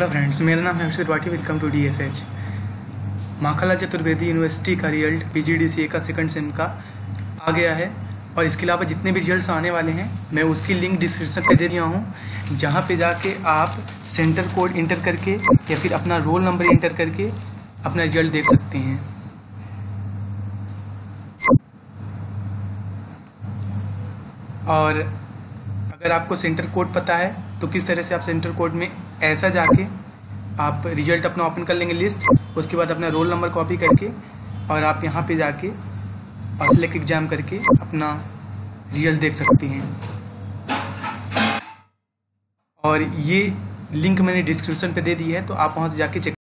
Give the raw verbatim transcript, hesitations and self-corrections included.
Hello friends, मेरा नाम है Abhishek Mahakala. Welcome to D S H. Mahakala Chaturvedi university का result P G D C A का सेकंड सेम का आ गया है और इसके अलावा जितने भी रिजल्ट्स आने वाले हैं मैं उसकी लिंक डिस्क्रिप्शन पे दे दिया हूँ, जहाँ पे जाके आप सेंटर कोड इंटर करके या फिर अपना रोल नंबर इंटर करके अपना रिजल्ट देख सकते हैं। और अगर आपको सेंटर कोड पता है तो किस तरह से आप सेंटर कोड में ऐसा जाके आप रिजल्ट अपना ओपन कर लेंगे लिस्ट, उसके बाद अपना रोल नंबर कॉपी करके और आप यहाँ पे जाके और सेलेक्ट एग्जाम करके अपना रिजल्ट देख सकते हैं। और ये लिंक मैंने डिस्क्रिप्शन पे दे दी है, तो आप वहाँ से जाके चेक